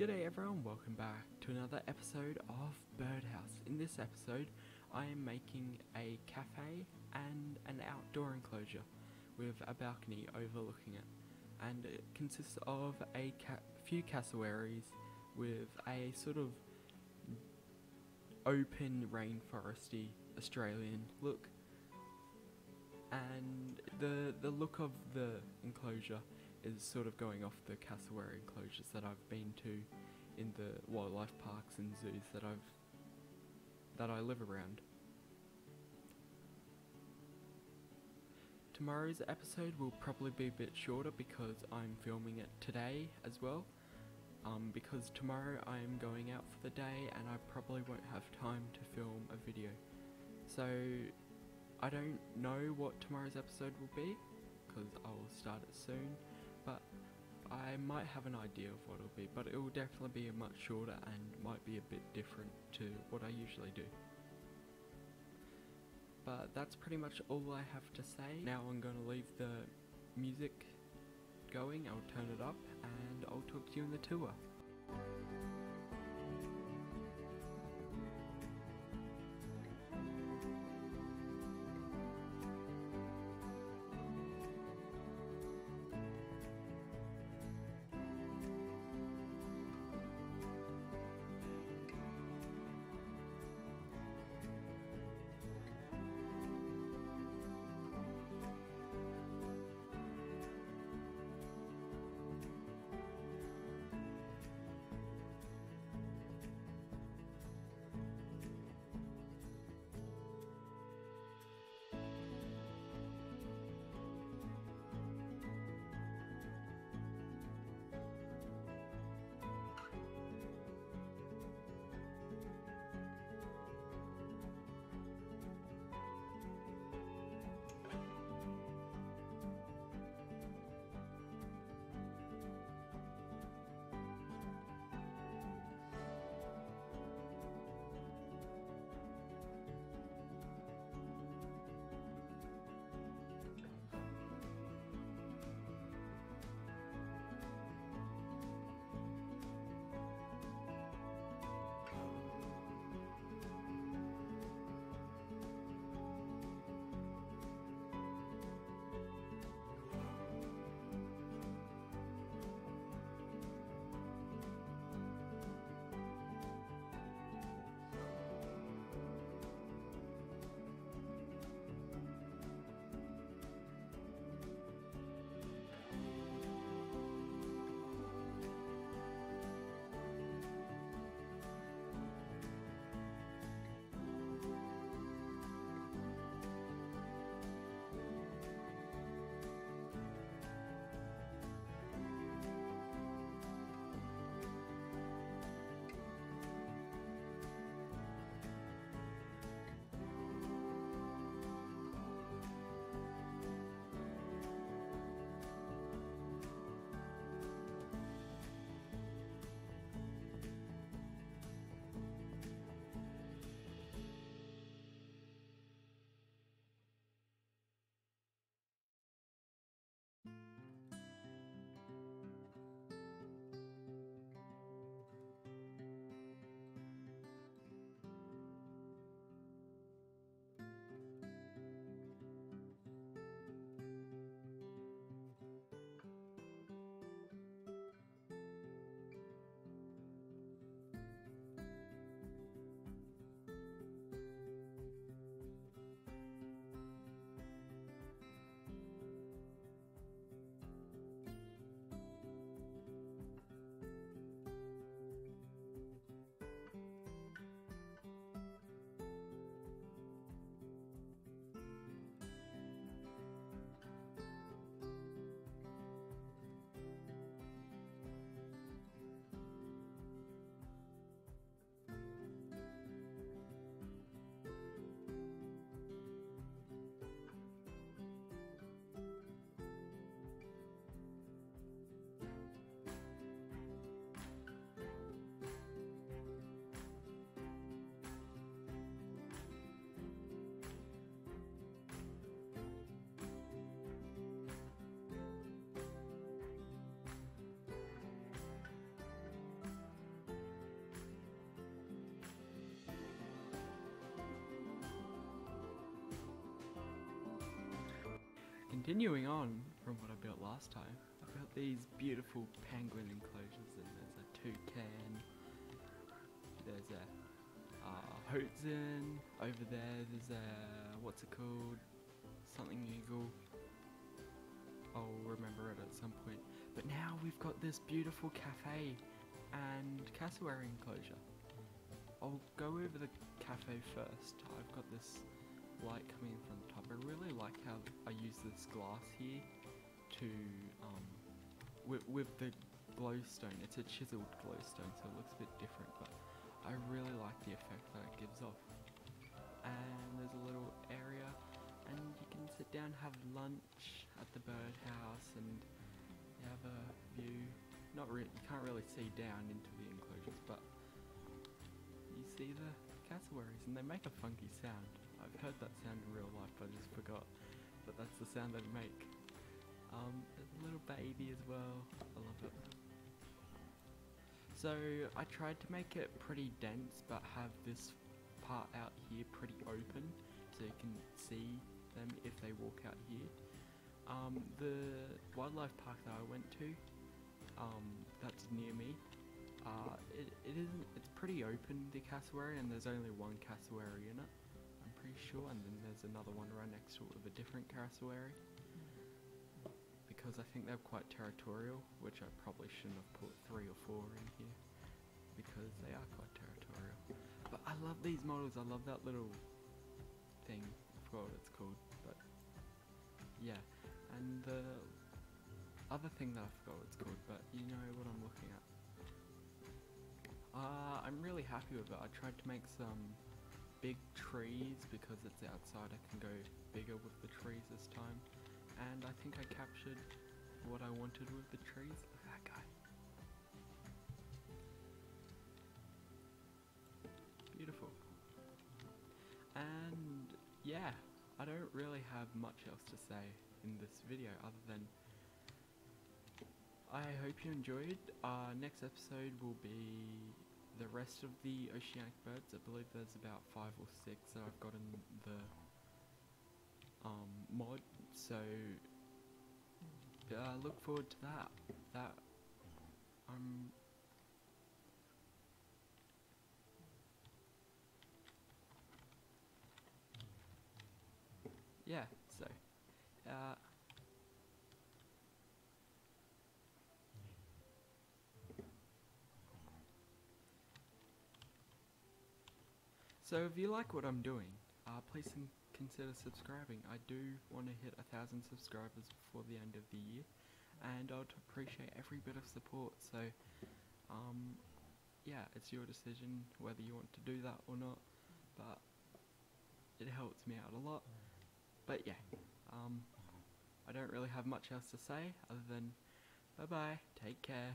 G'day everyone, welcome back to another episode of Birdhouse. In this episode, I am making a cafe and an outdoor enclosure with a balcony overlooking it. And it consists of a few cassowaries with a sort of open rainforesty Australian look. And the look of the enclosure is sort of going off the cassowary enclosures that I've been to in the wildlife parks and zoos that I live around. Tomorrow's episode will probably be a bit shorter because I'm filming it today as well, because tomorrow I'm going out for the day and I probably won't have time to film a video. So I don't know what tomorrow's episode will be because I will start it soon, but I might have an idea of what it'll be, but it will definitely be much shorter and might be a bit different to what I usually do. But that's pretty much all I have to say. Now I'm going to leave the music going, I'll turn it up, and I'll talk to you on the tour. Continuing on from what I built last time, I built these beautiful penguin enclosures, and there's a toucan, there's a Hoatzin, over there there's a, what's it called, something eagle, I'll remember it at some point. But now we've got this beautiful cafe and cassowary enclosure. I'll go over the cafe first. I've got this light coming in from the top. I really like how I use this glass here to, with the glowstone. It's a chiseled glowstone, so it looks a bit different, but I really like the effect that it gives off. And there's a little area, and you can sit down, have lunch at the birdhouse, and you have a view. Not really, you can't really see down into the enclosures, but you see the cassowaries, and they make a funky sound. I've heard that sound in real life, but I just forgot. But that's the sound they make. There's a little baby as well. I love it. So I tried to make it pretty dense, but have this part out here pretty open, so you can see them if they walk out here. The wildlife park that I went to, that's near me, it's pretty open, the cassowary, and there's only one cassowary in it, I'm pretty sure, and then there's another one right next to it with a different cassowary, because I think they're quite territorial, which I probably shouldn't have put 3 or 4 in here, because they are quite territorial. But I love these models, I love that little thing, I forgot what it's called, but yeah. And the other thing that I forgot what it's called, but you know what I'm looking at. I'm really happy with it. I tried to make some big trees because it's outside. I can go bigger with the trees this time, and I think I captured what I wanted with the trees. Look at that guy. Beautiful. And yeah, I don't really have much else to say in this video other than I hope you enjoyed. Next episode will be the rest of the oceanic birds. I believe there's about 5 or 6 that I've got in the mod, so look forward to that. Yeah, so so if you like what I'm doing, please consider subscribing. I do want to hit 1,000 subscribers before the end of the year, and I'd appreciate every bit of support. So, yeah, it's your decision whether you want to do that or not, but it helps me out a lot. But yeah, I don't really have much else to say other than bye-bye, take care.